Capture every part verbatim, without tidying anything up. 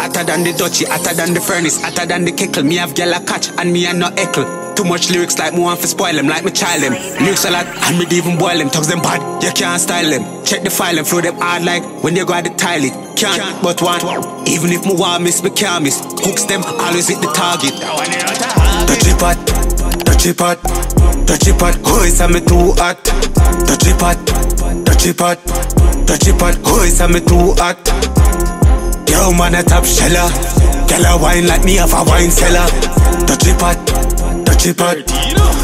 Hotter than the Dutchy, hotter than the furnace, hotter than the kickle. Me have gyal a catch and me a no eckle. Too much lyrics like me want to spoil them, like me child them. Lyrics a lot and me even boil them. Talks them bad, you can't style them. Check the file and flow them hard like when you go at the toilet. Can't but want, even if me want miss, me can't miss. Hooks them always hit the target. Dutchy pot, Dutchy pot, Dutchy pot. Oh, it's a me too hot. Dutchy pot, Dutchy pot, Dutchy pot. Oh, it's a me too hot. Yo man a top sheller, gyal wine like me have a wine cellar. Dutchy pot, Dutchy pot,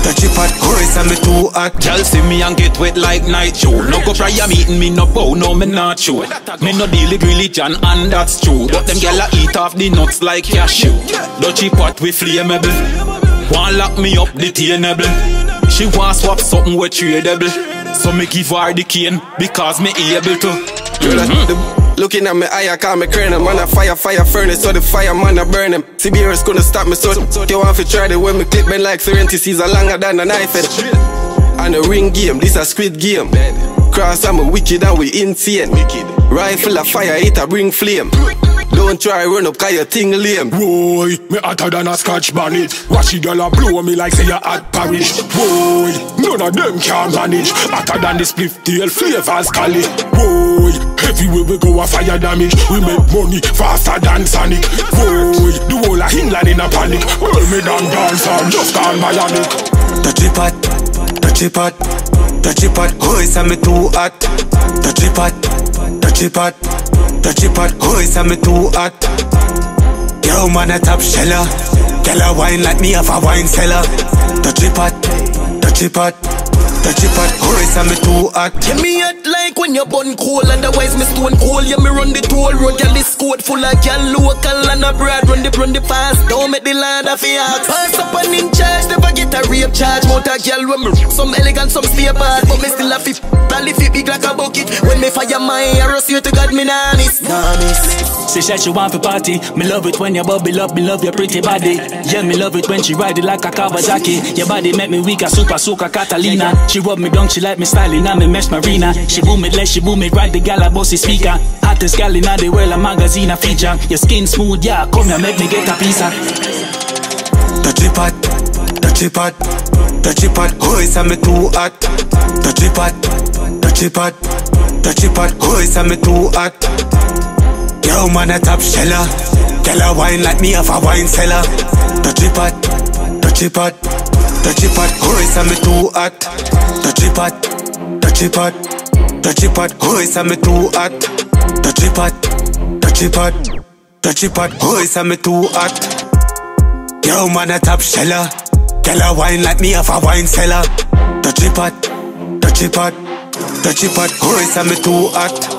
Dutchy pot. Oh, it's a me too hot. Gyal see me and get wet like nightshore. No go prior meeting me no bow, no me not sure. Me no deal with religion and that's true. But them gyal a eat off the nuts like cashew. Dutchy pot we flammable. One lock me up the detainable. She want swap something with tradable. So me give her the cane because me able to. Mm-hmm. Looking at me eye, I call me crane. Man a fire, fire furnace, so the fire man a burn him. C B R's gonna stop me, so, so they want to try the when me clip me like serenity season longer than a knife head. And a ring game, this a squid game. Cross I'm a wicked and we insane. Rifle a fire, it a bring flame. Don't try run up, cause you ting lame. Boy, me hotter than a scotch bonnet. Watch it all a blow me like say you at parish. Boy, none of them can manage. Hotter than the spliff tail, flavors cali. Boy, everywhere we go a fire damage. We make money faster than Sonic. Boy, the whole of England in a panic. All me down dance on, just call my Yannick. Dutchy pot, Dutchy pot, Dutchy pot. Oh, it's a me too hot. Dutchy pot, Dutchy pot, Dutchy pot. Oh, it's a me too hot. Yo man a top sheller, gyal wine like me have a wine cellar. Dutchy pot, Dutchy pot, Dutchy pot. Oh, it's a me too hot. Give me a when you bun coal, otherwise me stone cold. Yeah, me run the toll road. Girl, this coat full of girl local and abroad. Run the run the fast, don't make the land of your axe. Pass up and in charge, never get a rape charge. Mount a girl when me some elegant, some stay bad, but me still a fifth. Bally fit big like a bucket. When me fire my arrow, swear to God, me nah miss, nah miss. She said she want for party. Me love it when you bubble up, me love your pretty body. Yeah, me love it when she ride it like a Kawasaki. Your body make me weak, a super soaker Catalina. She rub me down, she like me styling, and me mesh Marina. She boom it, let she boom it, ride the gal a bossy speaker. Hottest gal inna the world, a magazine a feature. Your skin smooth, yeah, come here, make me get a pizza. Dutchy pot, Dutchy pot, Dutchy pot. Oh, it's a me too hot. Dutchy pot, Dutchy pot, Dutchy pot. Oh, it's a me too hot. Yo man a top sheller, gal a wine like me have a wine cellar. Dutchy pot, Dutchy pot, Dutchy pot. Oh, it's a me too hot. Dutchy pot, Dutchy pot, Dutchy pot. Oh, it's a me too hot. Dutchy pot, Dutchy pot, Dutchy pot. Oh, it's a me too hot. Yo man a top sheller, gyal a wine like me have a wine cellar. Dutchy pot, Dutchy pot, Dutchy pot. Oh, it's a me too hot.